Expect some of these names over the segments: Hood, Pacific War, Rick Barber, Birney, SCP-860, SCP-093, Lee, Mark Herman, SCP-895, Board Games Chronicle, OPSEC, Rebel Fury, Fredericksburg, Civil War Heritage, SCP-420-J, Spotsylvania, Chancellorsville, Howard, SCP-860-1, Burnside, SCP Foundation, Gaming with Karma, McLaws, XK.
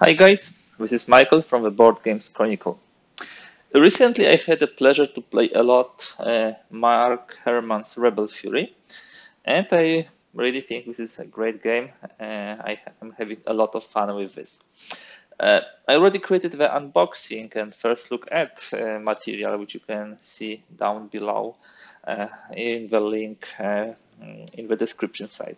Hi guys, this is Michael from the Board Games Chronicle. Recently I had the pleasure to play a lot Mark Herman's Rebel Fury, and I really think this is a great game. I'm having a lot of fun with this. I already created the unboxing and first look at material, which you can see down below in the link in the description side.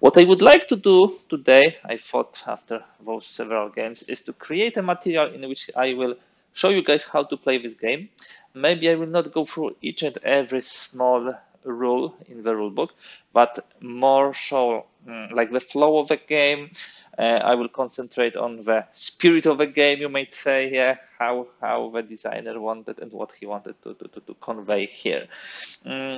What I would like to do today, I thought after those several games, is to create a material in which I will show you guys how to play this game. Maybe I will not go through each and every small rule in the rulebook, but more show like the flow of the game. I will concentrate on the spirit of the game, you might say, how the designer wanted and what he wanted to convey here.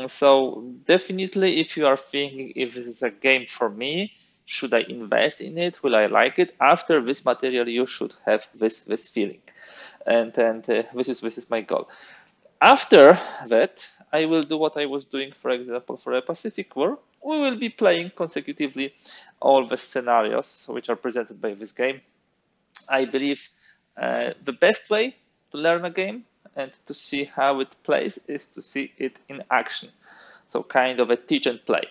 So definitely, if you are thinking, if this is a game for me, should I invest in it? Will I like it? After this material, you should have this feeling, and this is my goal. After that, I will do what I was doing, for example, for a Pacific War. We will be playing consecutively all the scenarios which are presented by this game. I believe the best way to learn a game and to see how it plays is to see it in action. So kind of a teach and play.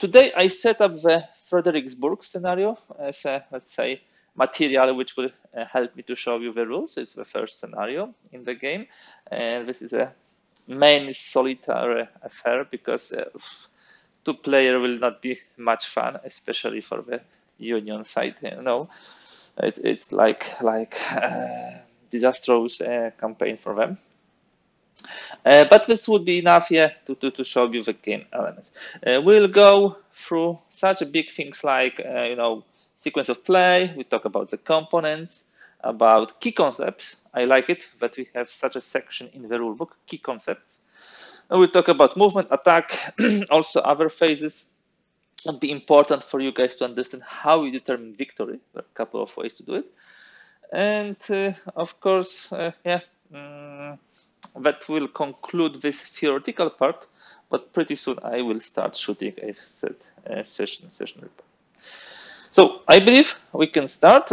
Today I set up the Fredericksburg scenario as a, let's say, material which will help me to show you the rules. It's the first scenario in the game, and this is a mainly solitary affair because two player will not be much fun, especially for the Union side. You know, it's like disastrous campaign for them. But this would be enough here to show you the game elements. We'll go through such big things like you know, sequence of play. We talk about the components, about key concepts. I like it that we have such a section in the rulebook, key concepts. And we'll talk about movement, attack, also other phases. It'll be important for you guys to understand how we determine victory. There are a couple of ways to do it. And of course, that will conclude this theoretical part, but pretty soon I will start shooting a session report. So I believe we can start.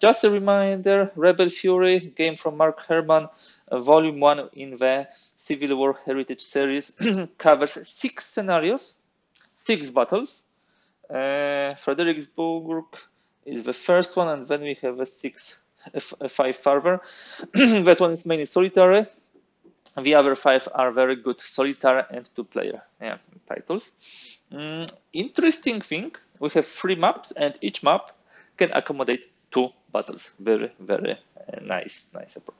Just a reminder, Rebel Fury, game from Mark Herman, volume 1 in the Civil War Heritage series, covers 6 scenarios, 6 battles. Fredericksburg is the first one, and then we have five further. That one is mainly solitary. The other 5 are very good solitaire and two-player titles. Interesting thing, we have 3 maps, and each map can accommodate 2 battles. Very, very nice approach.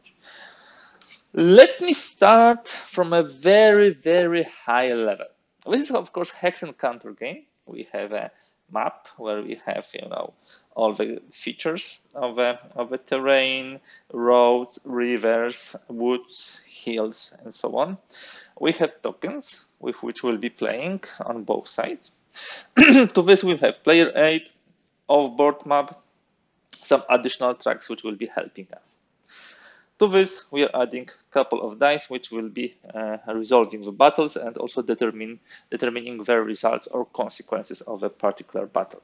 Let me start from a very, very high level. This is, of course, hex and counter game. We have a map where we have, you know, all the features of the terrain, roads, rivers, woods, hills, and so on. We have tokens with which we'll be playing on both sides. To this we have player aid, off-board map, some additional tracks which will be helping us. To this we are adding a couple of dice which will be resolving the battles and also determining their results or consequences of a particular battle.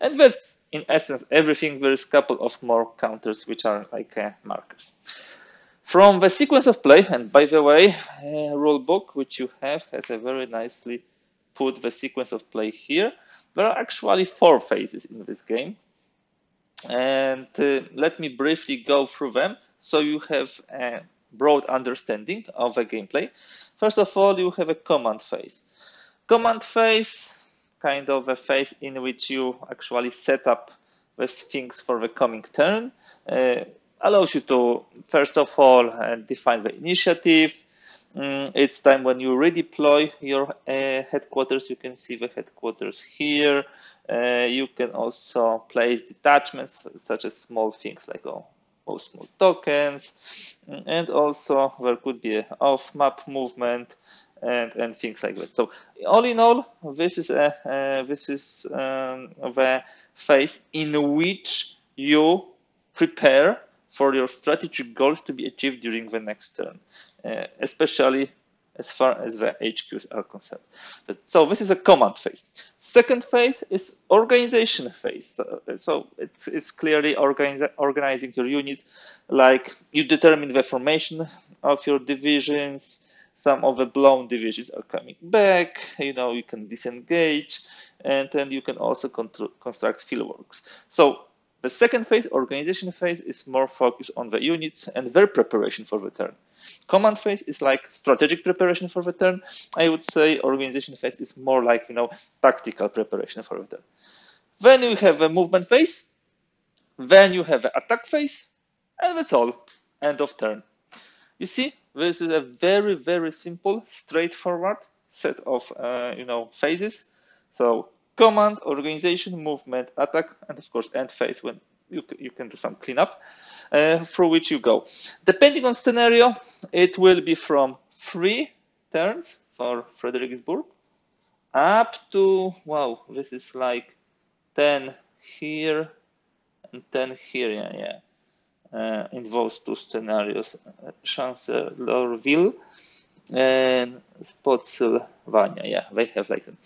And that's in essence everything. There is a couple of more counters which are like markers. From the sequence of play, and by the way, rule book which you have has a very nicely put the sequence of play here. There are actually 4 phases in this game, and let me briefly go through them so you have a broad understanding of the gameplay. First of all, you have a command phase. Command phase, kind of a phase in which you actually set up the things for the coming turn, allows you to, first of all, define the initiative. It's time when you redeploy your headquarters. You can see the headquarters here. You can also place detachments, such as small things like small tokens, and also there could be an off-map movement and things like that. So all in all, this is the phase in which you prepare for your strategic goals to be achieved during the next turn. Especially as far as the HQs are concerned. So this is a command phase. Second phase is organization phase. So it's clearly organizing your units, like you determine the formation of your divisions. Some of the blown divisions are coming back, you know, you can disengage, and then you can also construct fieldworks. So the second phase, organization phase, is more focused on the units and their preparation for the turn. Command phase is like strategic preparation for the turn. I would say organization phase is more like, you know, tactical preparation for the turn. Then you have the movement phase, then you have the attack phase, and that's all, end of turn. You see, this is a very, very simple, straightforward set of, you know, phases. So command, organization, movement, attack, and of course end phase when you can do some cleanup, through which you go. Depending on scenario, it will be from 3 turns for Fredericksburg up to, wow, this is like 10 here and 10 here, yeah. In those two scenarios, Chancellorsville and Spotsylvania, yeah, they have like them.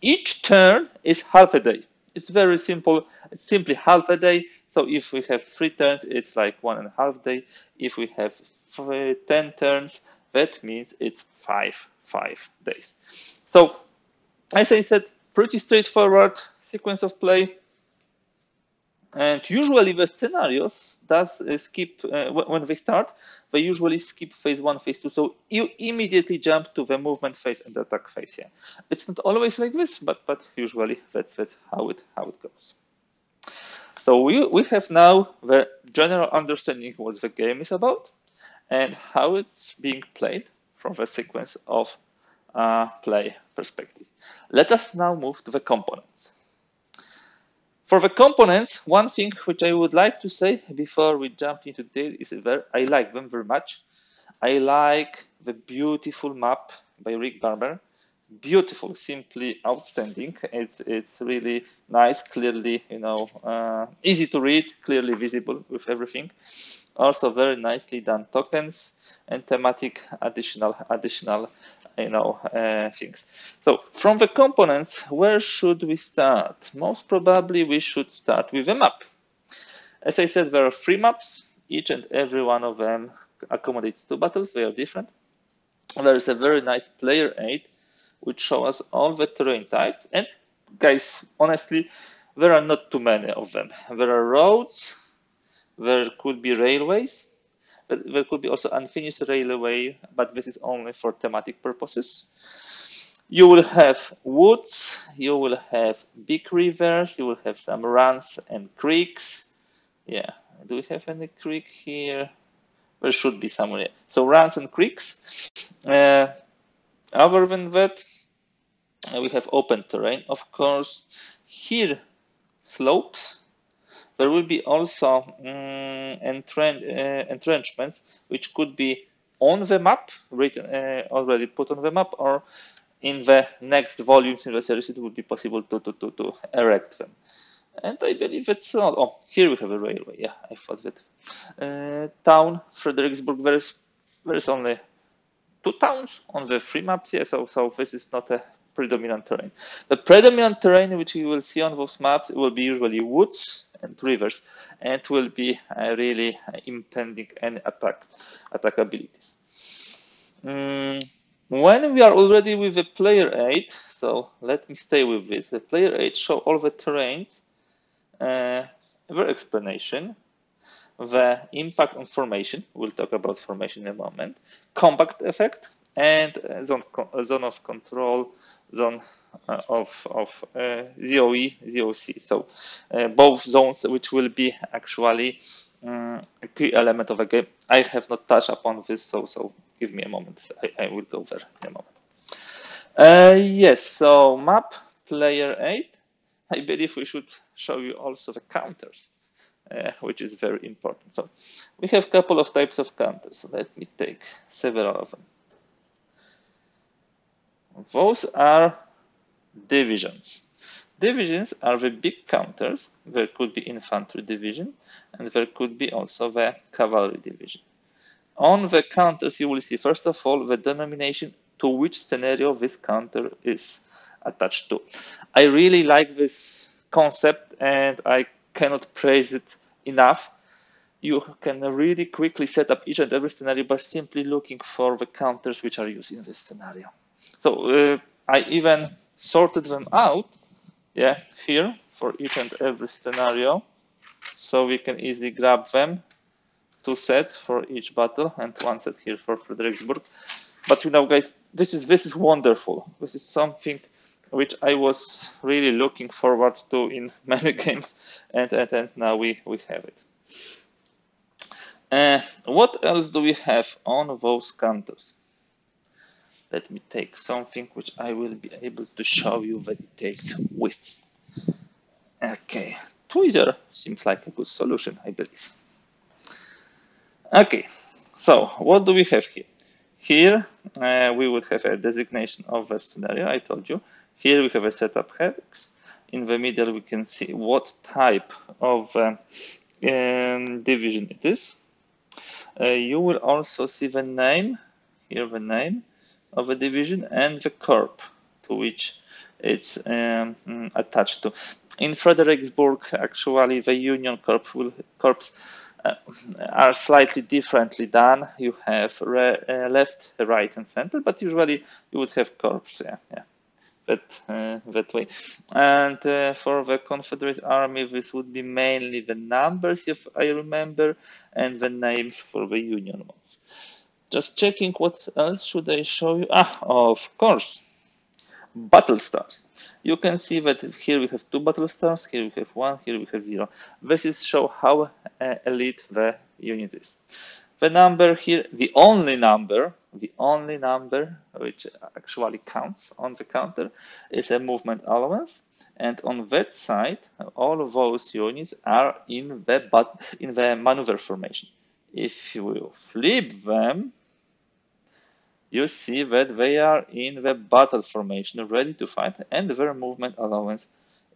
Each turn is half a day. It's very simple. It's simply half a day. So if we have 3 turns, it's like 1.5 day. If we have 10 turns, that means it's five days. So as I said, pretty straightforward sequence of play. And usually the scenarios does skip, when they start, they usually skip phase 1, phase 2. So you immediately jump to the movement phase and attack phase. Yeah, it's not always like this, but usually that's how it goes. So we have now the general understanding what the game is about and how it's being played from the sequence of play perspective. Let us now move to the components. For the components, one thing which I would like to say before we jump into detail is that I like them very much. I like the beautiful map by Rick Barber. Beautiful, simply outstanding. It's really nice, clearly, you know, easy to read, clearly visible with everything. Also very nicely done tokens and thematic additional, you know, things. So from the components, where should we start? Most probably we should start with a map. As I said, there are 3 maps. Each and every one of them accommodates 2 battles. They are different. There is a very nice player aid, which shows us all the terrain types. And guys, honestly, there are not too many of them. There are roads, there could be railways, there could be also unfinished railway, but this is only for thematic purposes. You will have woods, you will have big rivers, you will have some runs and creeks. Yeah, do we have any creek here? There should be somewhere. So runs and creeks. Other than that, we have open terrain, of course. Here, slopes. There will be also entrenchments, which could be on the map, written, already put on the map, or in the next volumes in the series, it would be possible to erect them. And I believe that's all. Oh, here we have a railway. Yeah, I thought that. Town, Fredericksburg, there is only 2 towns on the 3 maps. Yeah, so this is not a predominant terrain. The predominant terrain which you will see on those maps will be usually woods and rivers, and will be really impending any attack abilities. When we are already with the player aid, so let me stay with this. The player aid show all the terrains, their explanation, the impact on formation. We'll talk about formation in a moment. Combat effect and zone of control, zone of ZOE, ZOC. So both zones, which will be actually a key element of a game. I have not touched upon this, so give me a moment. I will go there in a moment. Yes, so map, player aid. I believe we should show you also the counters, which is very important. So we have a couple of types of counters. Let me take several of them. Those are divisions. Divisions are the big counters. There could be infantry division, and there could be also the cavalry division. On the counters, you will see, first of all, the denomination to which scenario this counter is attached to. I really like this concept and I cannot praise it enough. You can really quickly set up each and every scenario by simply looking for the counters which are used in this scenario. So I even sorted them out, yeah, here for each and every scenario, so we can easily grab them. 2 sets for each battle and 1 set here for Fredericksburg. But you know, guys, this is wonderful. This is something which I was really looking forward to in many games, and now we have it. What else do we have on those counters? Let me take something which I will be able to show you the details with. Okay, tweezer seems like a good solution, I believe. Okay, so what do we have here? Here we would have a designation of a scenario, I told you. Here we have a setup hex. In the middle we can see what type of division it is. You will also see the name, here the name of a division and the corp to which it's attached to. In Fredericksburg, actually, the Union Corps are slightly differently done. You have left, right, and center, but usually you would have corps, yeah, that way. And for the Confederate Army, this would be mainly the numbers, if I remember, and the names for the Union ones. Just checking what else should I show you. Ah, of course, battle stars. You can see that here we have 2 battle stars, here we have 1, here we have 0. This is show how elite the unit is. The number here, the only number which actually counts on the counter is a movement allowance, and on that side, all of those units are in the maneuver formation. If you will flip them, you see that they are in the battle formation, ready to fight, and their movement allowance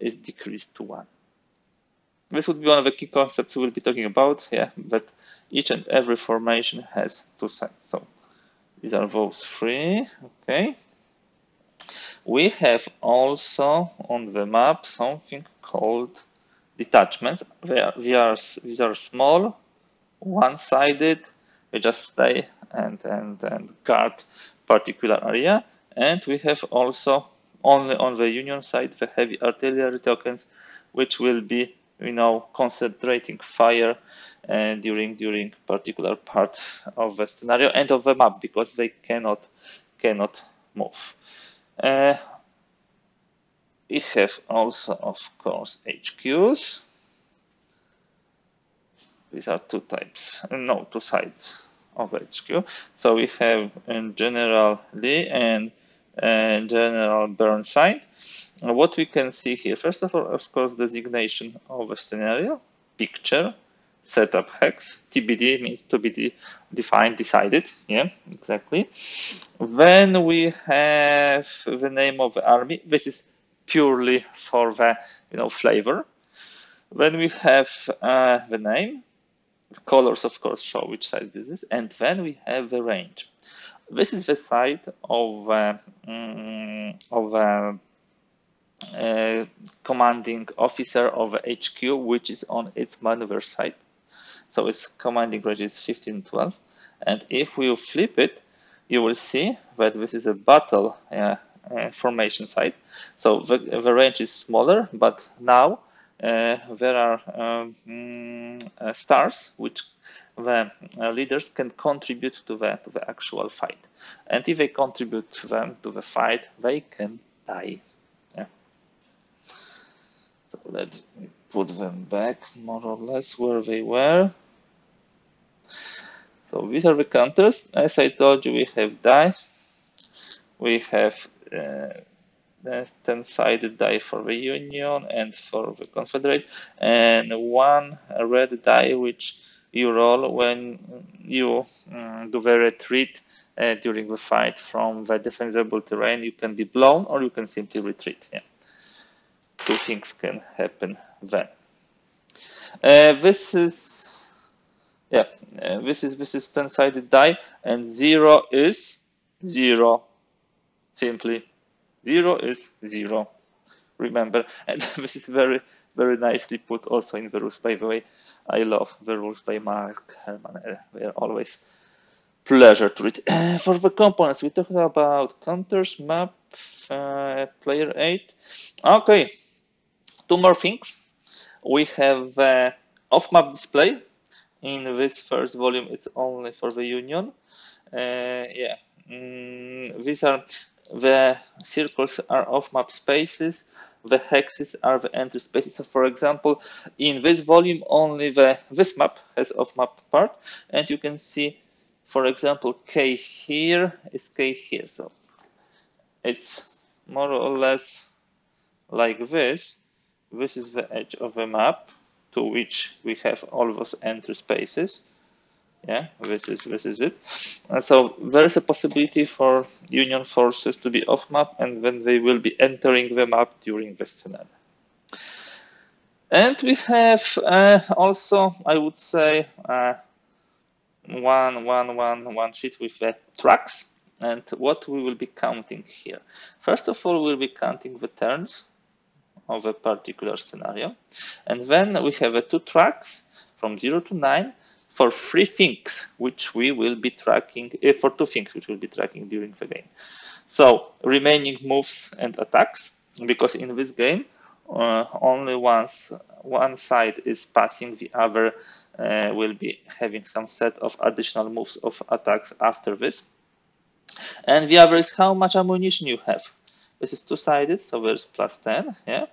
is decreased to 1. This would be one of the key concepts we'll be talking about, yeah, that each and every formation has 2 sides. So these are those 3, okay. We have also on the map something called detachments. These are small, one-sided, we just stay and guard particular area, and we have also only on the Union side the heavy artillery tokens, which will be, you know, concentrating fire during particular part of the scenario and of the map, because they cannot move. We have also, of course, HQs. These are 2 sides of HQ. So we have General Lee and General Burnside. What we can see here, first of all, of course, designation of a scenario, picture, setup hex. TBD means to be defined, decided. Yeah, exactly. Then we have the name of the army. This is purely for the, you know, flavor. Then we have the name. The colors, of course, show which side this is, and then we have the range. This is the side of commanding officer of HQ, which is on its maneuver side. So its commanding range is 15-12. And if we flip it, you will see that this is a battle formation side. So the range is smaller, but now there are stars which the leaders can contribute to the actual fight, and if they contribute them to the fight, they can die. Yeah. So let me put them back more or less where they were. So these are the counters. As I told you, we have dice. We have the 10-sided die for the Union and for the Confederate, and 1 red die which you roll when you do the retreat during the fight from the defensible terrain. You can be blown or you can simply retreat. Yeah. 2 things can happen then. This is 10-sided die, and 0 is 0. simply 0 is 0. Remember, and this is very, very nicely put also in the rules, by the way. I love the rules by Mark Herman. They are always pleasure to read. For the components, we talked about counters, map, player 8. Okay, two more things. We have off-map display. In this first volume, it's only for the Union. These are the circles are off-map spaces. The hexes are the entry spaces. So, for example, in this volume, only this map has off-map part, and you can see, for example, K here is K here. So it's more or less like this. This is the edge of the map to which we have all those entry spaces. Yeah, this is it. And so there is a possibility for Union forces to be off map, and then they will be entering the map during the scenario. And we have also, I would say, one sheet with the tracks. And what we will be counting here. First of all, we'll be counting the turns of a particular scenario. And then we have two tracks from 0 to 9. For three things which we will be tracking, for two things which we'll be tracking during the game. So remaining moves and attacks, because in this game only one side is passing, the other will be having some set of additional moves of attacks after this. And the other is how much ammunition you have. This is two-sided, so there's +10, yeah.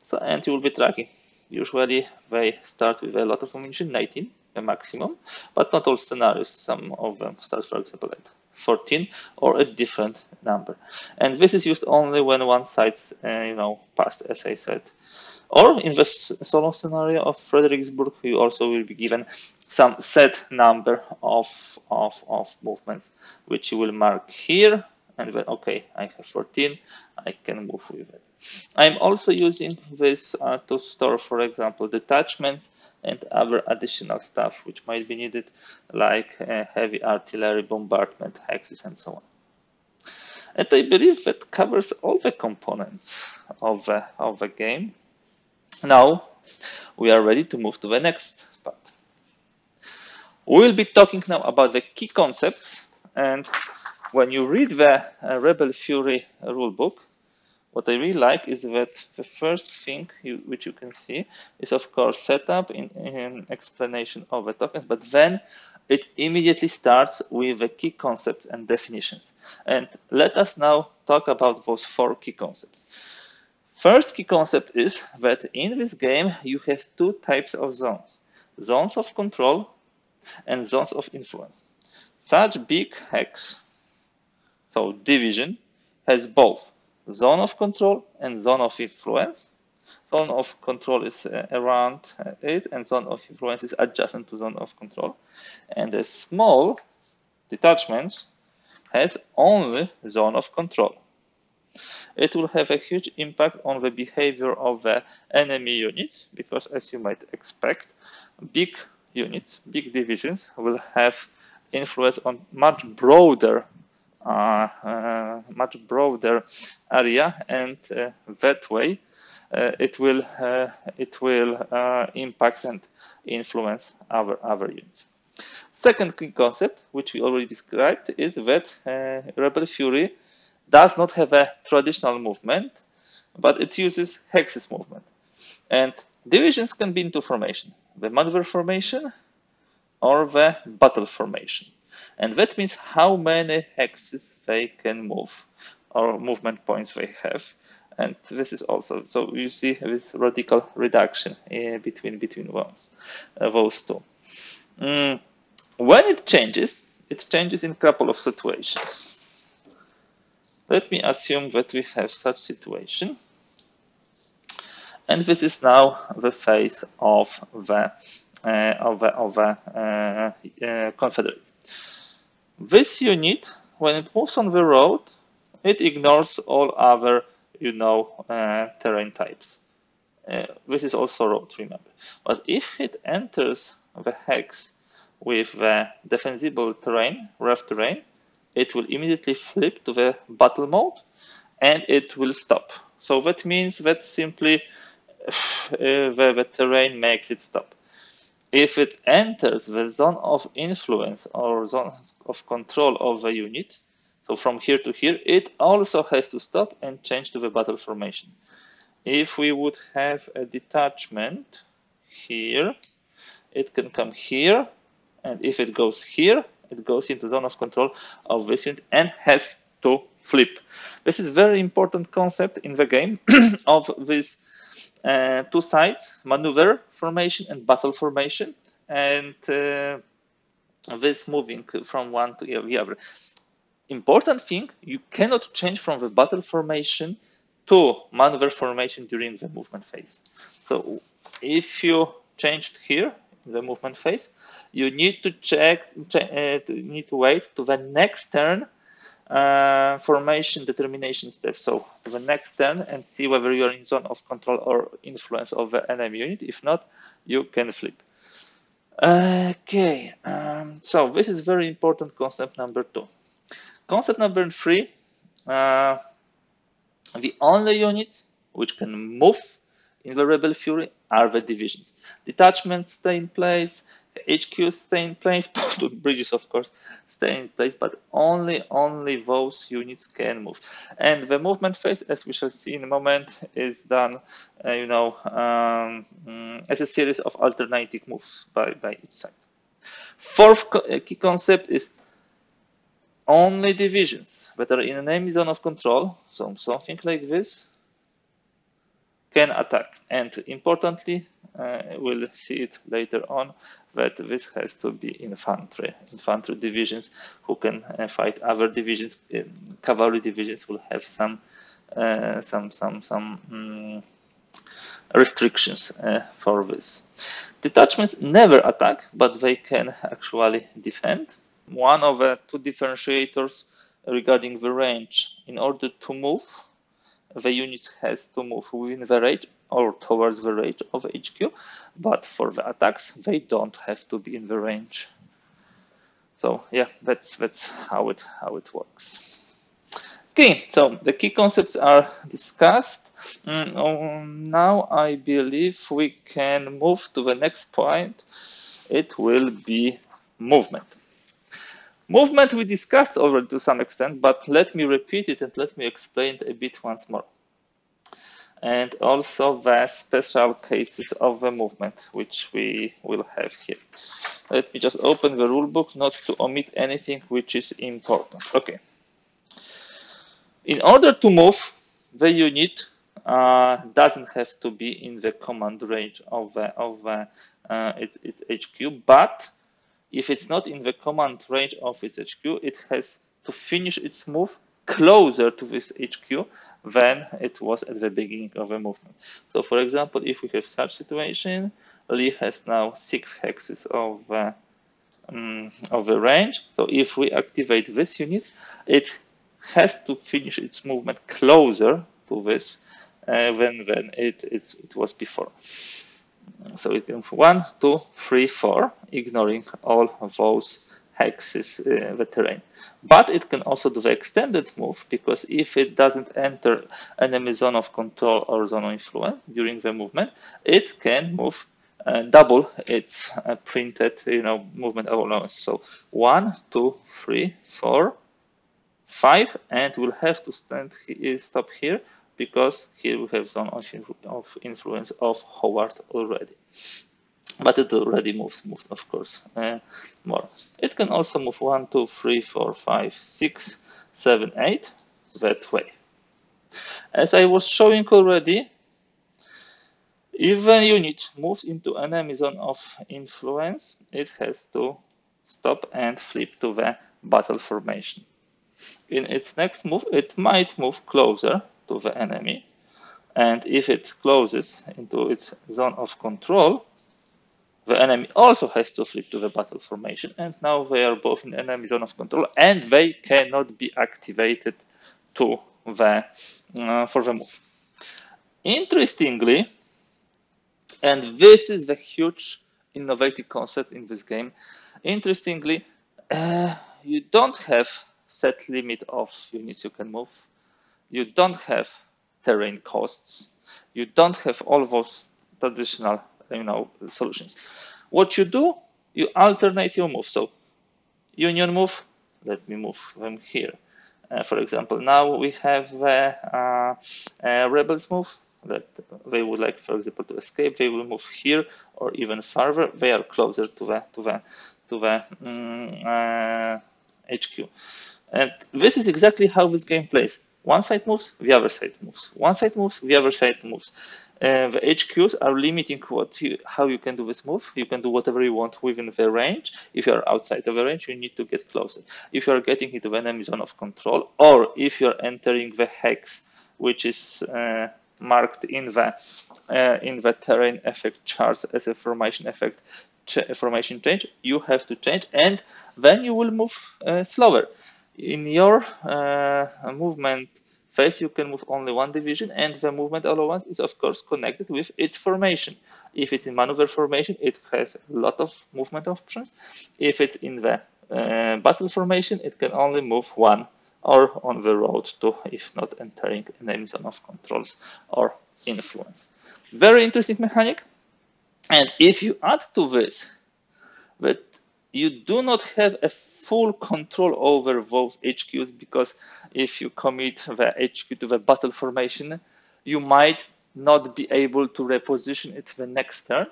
So and you will be tracking. Usually they start with a lot of ammunition, 19. The maximum, but not all scenarios. Some of them start, for example, at 14 or a different number. And this is used only when one side's, passed, as I said. Or in the solo scenario of Fredericksburg, you also will be given some set number of movements, which you will mark here. And then, okay, I have 14, I can move with it. I'm also using this to store, for example, detachments and other additional stuff which might be needed, like heavy artillery, bombardment, hexes, and so on. And I believe that covers all the components of the game. Now we are ready to move to the next part. We'll be talking now about the key concepts, and when you read the Rebel Fury rulebook, what I really like is that the first thing which you can see is, of course, setup in explanation of the tokens, but then it immediately starts with the key concepts and definitions. And let us now talk about those four key concepts. First key concept is that in this game you have two types of zones. Zones of control and zones of influence. Such big hex, so division, has both zone of control and zone of influence. Zone of control is around it, and zone of influence is adjacent to zone of control. And a small detachment has only zone of control. It will have a huge impact on the behavior of the enemy units, because as you might expect, big units, big divisions will have influence on much broader area, and that way it will impact and influence other units. Second key concept, which we already described, is that Rebel Fury does not have a traditional movement, but it uses hexes movement. And divisions can be in two formations: the maneuver formation or the battle formation. And that means how many hexes they can move, or movement points they have. And this is also, so you see this radical reduction between those two. When it changes in a couple of situations. Let me assume that we have such situation. And this is now the phase of the Confederates. This unit, when it moves on the road, it ignores all other, terrain types. This is also road, remember. But if it enters the hex with the defensible terrain, rough terrain, it will immediately flip to the battle mode and it will stop. So that means that simply the terrain makes it stop. If it enters the zone of influence or zone of control of the unit, so from here to here, it also has to stop and change to the battle formation. If we would have a detachment here, it can come here, and if it goes here, it goes into zone of control of this unit and has to flip. This is a very important concept in the game of this two sides, maneuver formation and battle formation, and this moving from one to the other. Important thing, you cannot change from the battle formation to maneuver formation during the movement phase. So if you changed here in the movement phase, you need to wait to the next turn formation determination step. So the next turn and see whether you are in zone of control or influence of the enemy unit. If not, you can flip. Okay, so this is very important concept number 2. Concept number 3, the only units which can move in the Rebel Fury are the divisions. Detachments stay in place, HQs stay in place, bridges of course stay in place, but only those units can move. And the movement phase, as we shall see in a moment, is done, as a series of alternating moves by each side. Fourth key concept is only divisions that are in an enemy zone of control, so something like this, can attack. And importantly, we'll see it later on, that this has to be infantry divisions who can fight other divisions. Cavalry divisions will have some restrictions for this. Detachments never attack, but they can actually defend. One of the two differentiators regarding the range, in order to move, the unit has to move within the range or towards the range of HQ, but for the attacks, they don't have to be in the range. So yeah, that's how it works. Okay, so the key concepts are discussed. Now I believe we can move to the next point. It will be movement. Movement we discussed already to some extent, but let me repeat it and let me explain it a bit once more. And also the special cases of the movement, which we will have here. Let me just open the rule book, not to omit anything which is important. Okay. In order to move, the unit doesn't have to be in the command range of its HQ, but if it's not in the command range of its HQ, it has to finish its move closer to this HQ than it was at the beginning of the movement. So for example, if we have such situation, Lee has now 6 hexes of the range. So if we activate this unit, it has to finish its movement closer to this than it was before. So it can 1, 2, 3, 4, ignoring all of those hexes the terrain. But it can also do the extended move, because if it doesn't enter enemy zone of control or zone of influence during the movement, it can move double its printed movement allowance. So 1, 2, 3, 4, 5, and we'll have to stop here, because here we have zone of influence of Howard already. But it already moved of course, more. It can also move 1, 2, 3, 4, 5, 6, 7, 8, that way. As I was showing already, if a unit moves into an enemy zone of influence, it has to stop and flip to the battle formation. In its next move, it might move closer to the enemy, and if it closes into its zone of control, the enemy also has to flip to the battle formation, and now they are both in the enemy zone of control and they cannot be activated to the for the move. Interestingly, and this is the huge innovative concept in this game, interestingly, you don't have set limit of units you can move. You don't have terrain costs. You don't have all those traditional, solutions. What you do, you alternate your move. So union move, let me move them here. For example, now we have rebels move that they would like, for example, to escape. They will move here or even farther. They are closer to the HQ. And this is exactly how this game plays. One side moves, the other side moves. One side moves, the other side moves. The HQs are limiting how you can do this move. You can do whatever you want within the range. If you are outside of the range, you need to get closer. If you are getting into the enemy zone of control, or if you are entering the hex, which is marked in the terrain effect charts as a formation effect, formation change, you have to change, and then you will move slower. In your movement phase, you can move only one division, and the movement allowance is, of course, connected with its formation. If it's in maneuver formation, it has a lot of movement options. If it's in the battle formation, it can only move one, or on the road to, if not entering enemy zone of controls or influence. Very interesting mechanic. And if you add to this that you do not have a full control over those HQs, because if you commit the HQ to the battle formation, you might not be able to reposition it the next turn.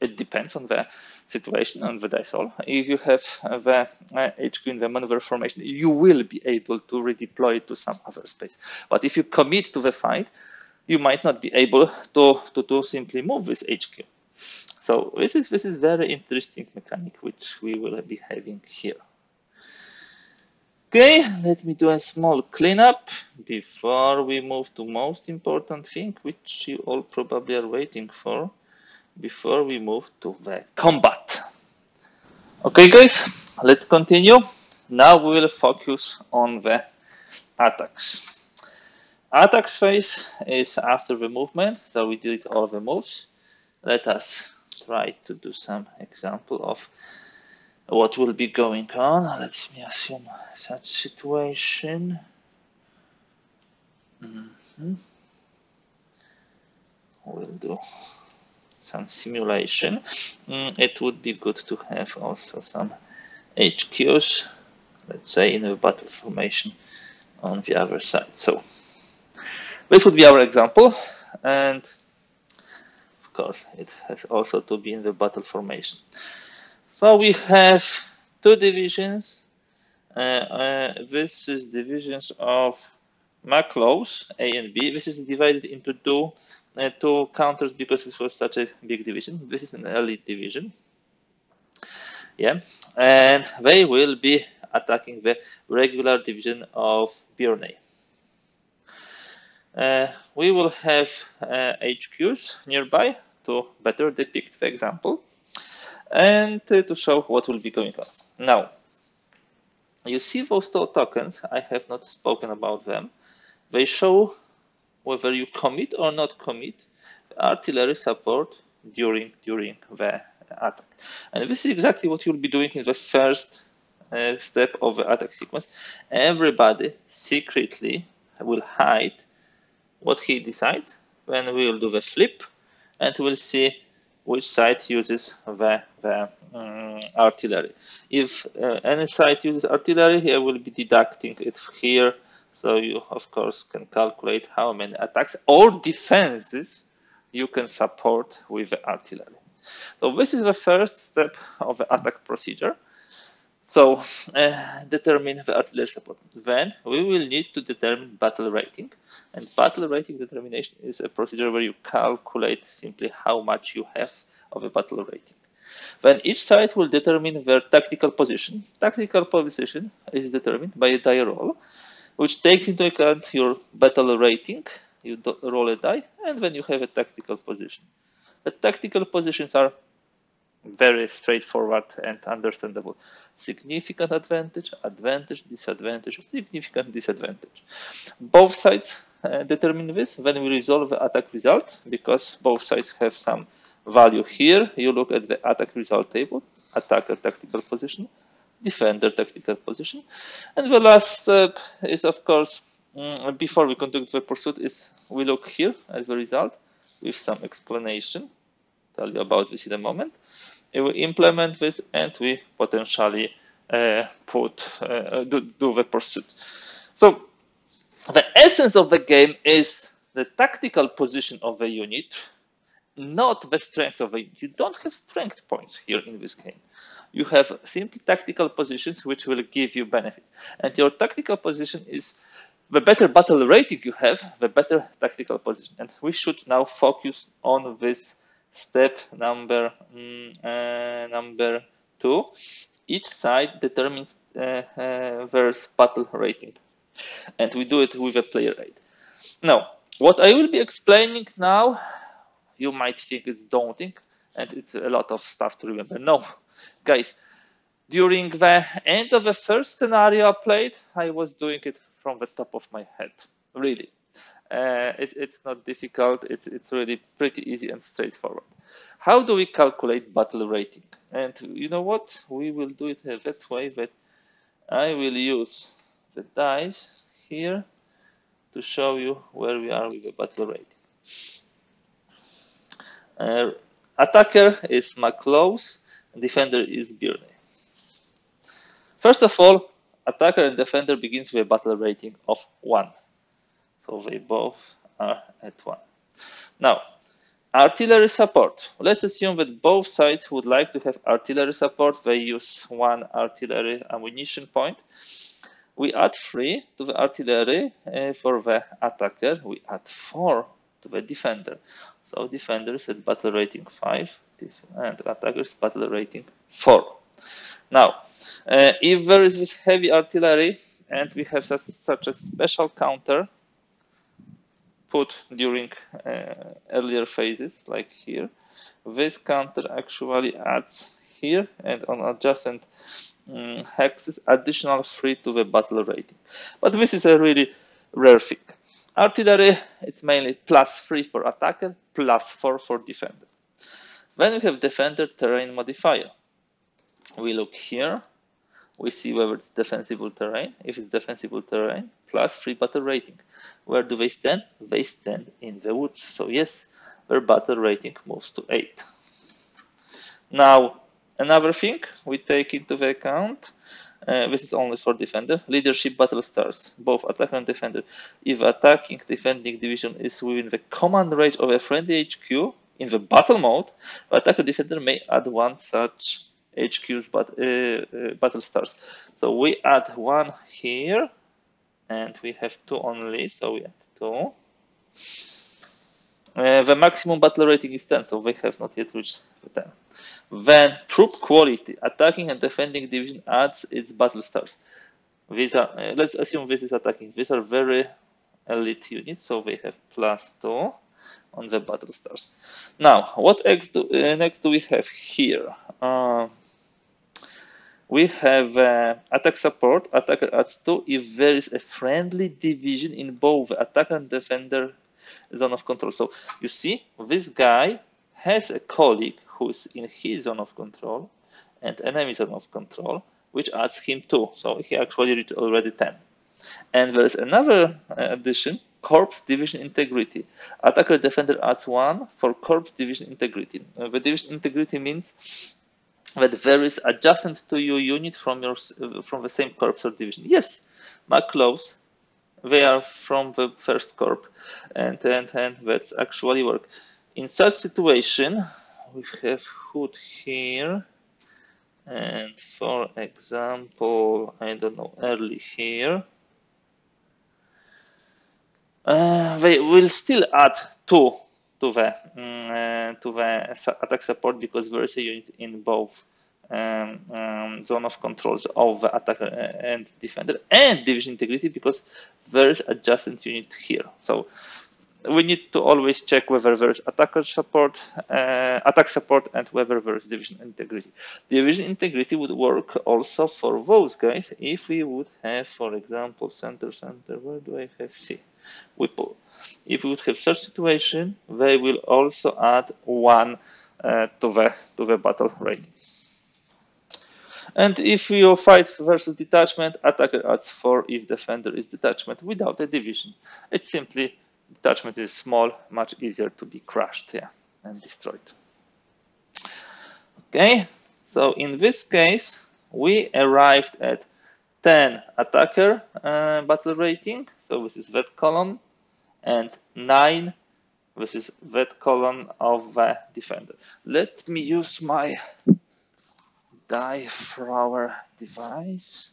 It depends on the situation, on the dice roll. If you have the HQ in the maneuver formation, you will be able to redeploy it to some other space. But if you commit to the fight, you might not be able to simply move this HQ. So this is very interesting mechanic which we will be having here. Okay, let me do a small cleanup before we move to most important thing, which you all probably are waiting for, before we move to the combat. Okay guys, let's continue. Now we will focus on the attacks. Attacks phase is after the movement, so we did all the moves. Let us try to do some example of what will be going on. Let me assume such situation. We'll do some simulation. It would be good to have also some HQs, let's say in a battle formation on the other side. So this would be our example, and of course it has also to be in the battle formation. So we have two divisions. This is divisions of McLaws, A and B. This is divided into two counters because this was such a big division. This is an elite division. Yeah, and they will be attacking the regular division of Birney. We will have HQs nearby to better depict the example and to show what will be going on. Now, you see those two tokens, I have not spoken about them. They show whether you commit or not commit artillery support during the attack. And this is exactly what you'll be doing in the first step of the attack sequence. Everybody secretly will hide what he decides, then we will do the flip, and we'll see which side uses the artillery. If any side uses artillery, here will be deducting it here, so you of course can calculate how many attacks or defenses you can support with the artillery. So this is the first step of the attack procedure. So determine the artillery support. Then we will need to determine battle rating. And battle rating determination is a procedure where you calculate simply how much you have of a battle rating. Then each side will determine their tactical position. Tactical position is determined by a die roll, which takes into account your battle rating. You roll a die, and then you have a tactical position. The tactical positions are very straightforward and understandable. Significant advantage, advantage, disadvantage, significant disadvantage. Both sides determine this when we resolve the attack result, because both sides have some value here. You look at the attack result table, attacker tactical position, defend their tactical position. And the last step is, of course, before we conduct the pursuit, is we look here at the result with some explanation. Tell you about this in a moment. We implement this and we potentially do the pursuit. So the essence of the game is the tactical position of the unit, not the strength of the unit. You don't have strength points here in this game. You have simply tactical positions which will give you benefits. And your tactical position is, the better battle rating you have, the better tactical position. And we should now focus on this step number number 2. Each side determines their battle rating. And we do it with a player aid. Now, what I will be explaining now, you might think it's daunting and it's a lot of stuff to remember. No, guys, during the end of the first scenario I played, I was doing it from the top of my head, really. It's not difficult, it's really pretty easy and straightforward. How do we calculate battle rating? And you know what? We will do it that way, that I will use the dice here to show you where we are with the battle rating. Attacker is McLaws, defender is Birney. First of all, attacker and defender begins with a battle rating of 1. So they both are at 1. Now, artillery support. Let's assume that both sides would like to have artillery support. They use 1 artillery ammunition point. We add 3 to the artillery for the attacker. We add 4 to the defender. So defender is at battle rating 5 and attacker is battle rating 4. Now, if there is this heavy artillery and we have such a special counter put during earlier phases, like here, this counter actually adds here and on adjacent hexes additional 3 to the battle rating. But this is a really rare thing. Artillery, it's mainly +3 for attacker, +4 for defender. Then we have defender terrain modifier. We look here, we see whether it's defensible terrain. If it's defensible terrain, +3 battle rating. Where do they stand? They stand in the woods. So yes, their battle rating moves to 8. Now, another thing we take into account, this is only for defender, leadership battle stars, both attacker and defender. If attacking defending division is within the command range of a friendly HQ in the battle mode, attacker defender may add 1 such HQ's battle stars. So we add 1 here, and we have 2 only, so we add 2. The maximum battle rating is 10, so we have not yet reached the 10. Then troop quality, attacking and defending division adds its battle stars. These are, let's assume this is attacking. These are very elite units, so they have +2. On the battle stars. Now, what next do we have here? We have attack support. Attacker adds 2 if there is a friendly division in both the attacker and defender zone of control. So you see, this guy has a colleague who is in his zone of control and enemy zone of control, which adds him 2. So he actually reached already 10. And there is another addition. Corps division integrity. Attacker defender adds 1 for corps division integrity. The division integrity means that there is adjacent to your unit from the same corps or division. Yes, McLaws, they are from the first corps, and that's actually work. In such situation, we have Hood here, and for example, I don't know, early here. They will still add 2 to the attack support because there is a unit in both zone of controls of the attacker and defender, and division integrity because there is adjacent unit here. So we need to always check whether there is attack support and whether there is division integrity. Division integrity would work also for those guys if we would have, for example, center, where do I have C? Whipple. If we would have such situation, they will also add 1 to the battle rating. And if you fight versus detachment, attacker adds 4 if defender is detachment without a division. It's simply detachment is small, much easier to be crushed and destroyed. Okay, so in this case, we arrived at 10 attacker battle rating, so this is that column, and 9, this is that column of the defender. Let me use my die thrower device.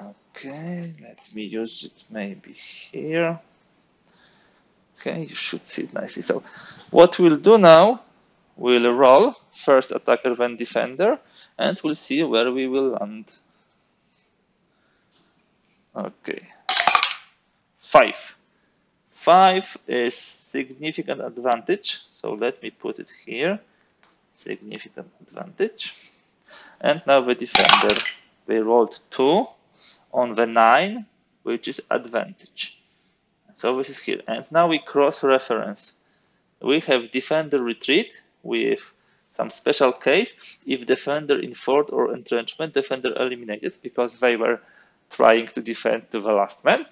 Okay, let me use it maybe here. Okay, you should see it nicely. So what we'll do now, we'll roll first attacker, then defender, and we'll see where we will land. Okay, 5. 5 is significant advantage, so let me put it here, significant advantage. And now the defender, they rolled 2 on the 9, which is advantage. So this is here, and now we cross-reference. We have defender retreat with some special case, if defender in fort or entrenchment, defender eliminated because they were trying to defend to the last man.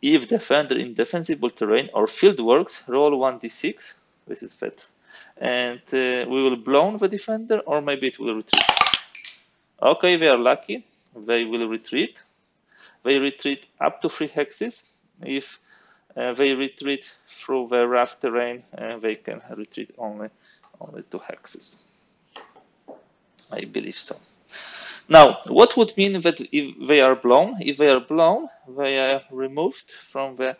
If defender in defensible terrain or field works, roll 1d6, this is that, and we will blown the defender, or maybe it will retreat. Okay, they are lucky, they will retreat. They retreat up to 3 hexes. If they retreat through the rough terrain, they can retreat only 2 hexes. I believe so. Now, what would mean that if they are blown? If they are blown, they are removed from the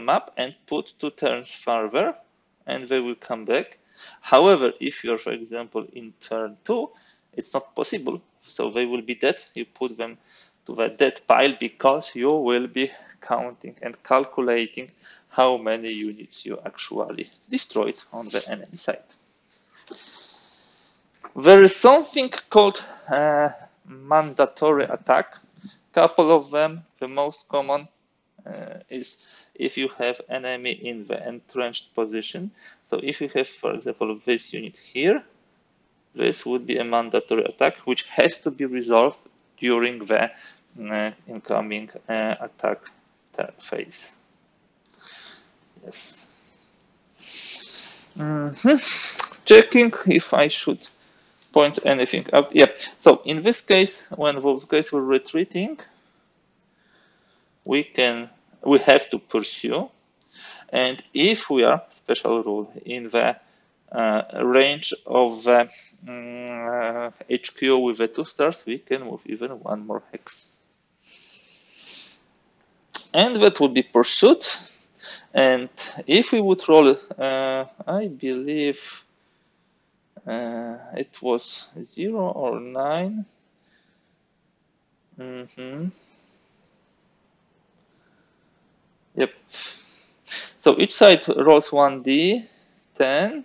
map and put 2 turns farther, and they will come back. However, if you are, for example, in turn 2, it's not possible, so they will be dead. You put them to the dead pile because you will be counting and calculating how many units you actually destroyed on the enemy side. There is something called mandatory attack. Couple of them, the most common is if you have enemy in the entrenched position. So if you have, for example, this unit here, this would be a mandatory attack which has to be resolved during the incoming attack phase. Yes. Checking if I should point anything up. Yeah, so in this case, when those guys were retreating, we have to pursue, and if we are, special rule, in the range of HQ with the 2 stars, we can move even 1 more hex. And that would be pursued, and if we would roll, I believe it was 0 or 9. Yep. So each side rolls 1d10.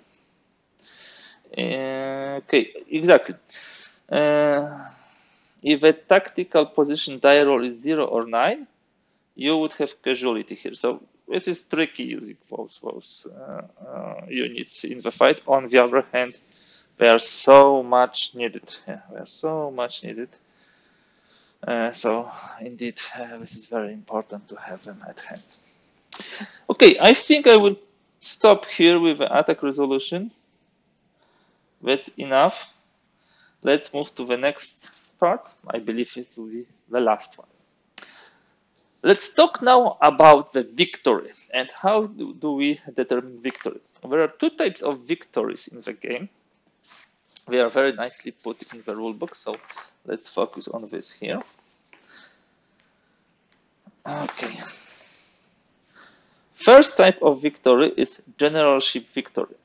Okay, exactly. If a tactical position die roll is 0 or 9, you would have casualty here. So this is tricky using those units in the fight. On the other hand, they are so much needed. Yeah, they are so much needed. So indeed, this is very important to have them at hand. Okay, I think I will stop here with the attack resolution. That's enough. Let's move to the next part. I believe it will be the last one. Let's talk now about the victory and how do we determine victory. There are 2 types of victories in the game. They are very nicely put in the rulebook, so let's focus on this here. Okay. First type of victory is generalship victory.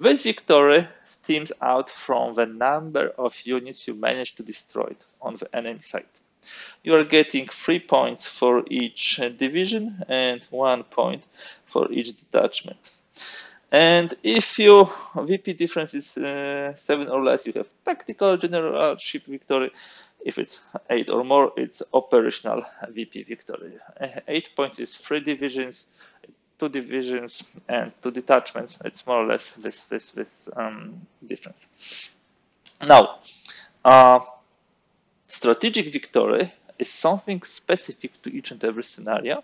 This victory stems out from the number of units you managed to destroy on the enemy side. You are getting 3 points for each division and 1 point for each detachment. And if your VP difference is 7 or less, you have tactical generalship victory. If it's 8 or more, it's operational VP victory. 8 points is 3 divisions, 2 divisions, and 2 detachments. It's more or less this difference. Now, strategic victory is something specific to each and every scenario,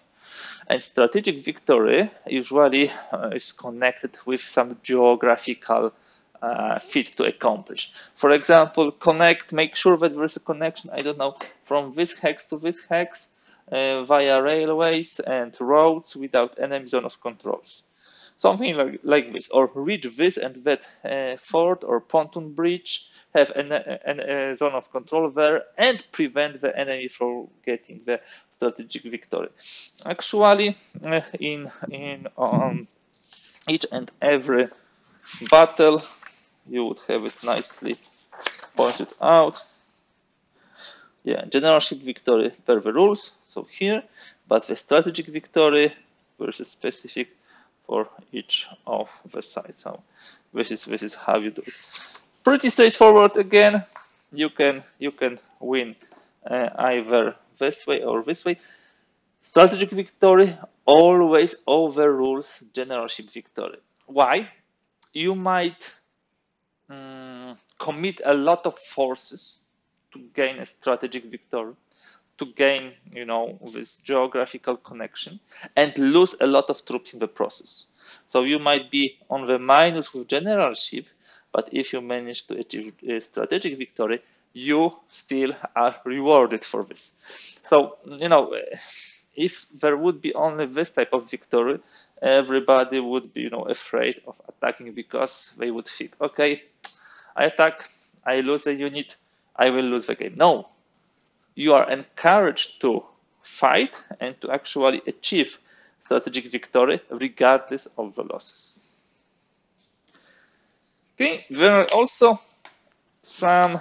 and strategic victory usually is connected with some geographical feat to accomplish. For example, connect, make sure that there is a connection, I don't know, from this hex to this hex via railways and roads without enemy zone of controls. Something like this, or reach this and that fort or pontoon bridge, have a zone of control there and prevent the enemy from getting the strategic victory. Actually, in each and every battle, you would have it nicely pointed out. Yeah, generalship victory per the rules, so here, but the strategic victory versus specific for each of the sides. So this is how you do it. Pretty straightforward again. You can win either this way or this way. Strategic victory always overrules generalship victory. Why? You might commit a lot of forces to gain a strategic victory, to gain, you know, this geographical connection, and lose a lot of troops in the process. So you might be on the minus with generalship, but if you manage to achieve a strategic victory, you still are rewarded for this. So, you know, if there would be only this type of victory, everybody would be, you know, afraid of attacking, because they would think, okay, I attack, I lose a unit, I will lose the game. No, you are encouraged to fight and to actually achieve strategic victory regardless of the losses. Okay, there are also some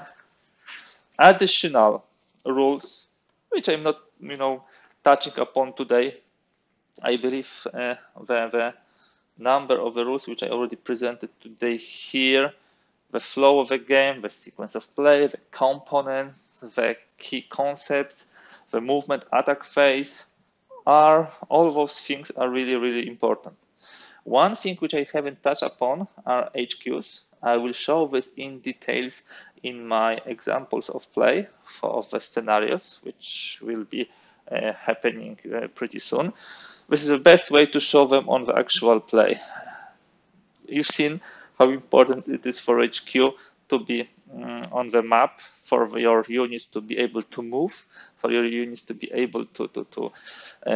additional rules which I'm not, you know, touching upon today. I believe the number of the rules which I already presented today here, the flow of the game, the sequence of play, the components, the key concepts, the movement attack phase, are all those things are really, really important. One thing which I haven't touched upon are HQs. I will show this in details in my examples of play for the scenarios, which will be happening pretty soon. This is the best way to show them on the actual play. You've seen how important it is for HQ to be on the map, for your units to be able to move, for your units to be able to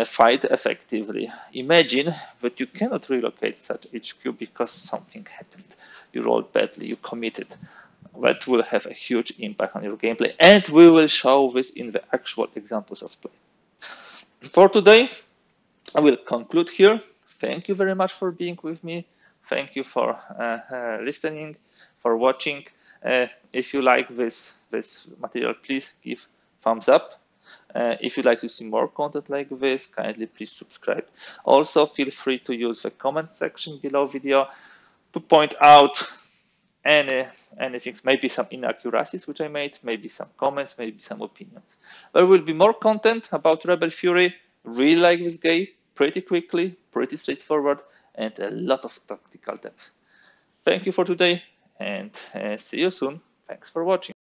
fight effectively. Imagine that you cannot relocate such HQ because something happened. You rolled badly, you committed. That will have a huge impact on your gameplay, and we will show this in the actual examples of play. For today, I will conclude here. Thank you very much for being with me. Thank you for listening, for watching. If you like this material, please give thumbs up. If you'd like to see more content like this, kindly please subscribe. Also, feel free to use the comment section below video to point out anything, maybe some inaccuracies which I made, maybe some comments, maybe some opinions. There will be more content about Rebel Fury. Really like this game, pretty quickly, pretty straightforward, and a lot of tactical depth. Thank you for today, and see you soon. Thanks for watching.